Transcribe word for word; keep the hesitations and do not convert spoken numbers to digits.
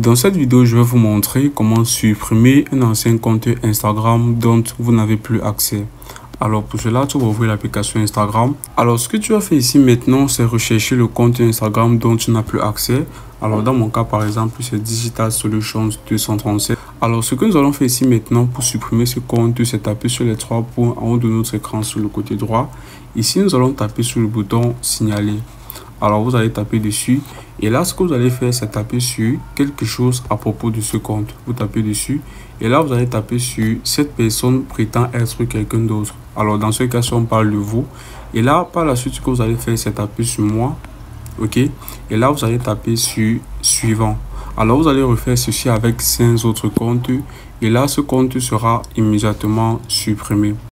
Dans cette vidéo, je vais vous montrer comment supprimer un ancien compte Instagram dont vous n'avez plus accès. Alors pour cela, tu vas ouvrir l'application Instagram. Alors ce que tu as fait ici maintenant, c'est rechercher le compte Instagram dont tu n'as plus accès. Alors dans mon cas par exemple, c'est Digital Solutions deux cent trente-sept. Alors ce que nous allons faire ici maintenant pour supprimer ce compte, c'est taper sur les trois points en haut de notre écran sur le côté droit. Ici nous allons taper sur le bouton signaler. Alors vous allez taper dessus et là ce que vous allez faire, c'est taper sur quelque chose à propos de ce compte. Vous tapez dessus et là vous allez taper sur cette personne prétend être quelqu'un d'autre. Alors dans ce cas, si on parle de vous, et là par la suite ce que vous allez faire, c'est taper sur moi, ok, et là vous allez taper sur suivant. Alors vous allez refaire ceci avec cinq autres comptes et là ce compte sera immédiatement supprimé.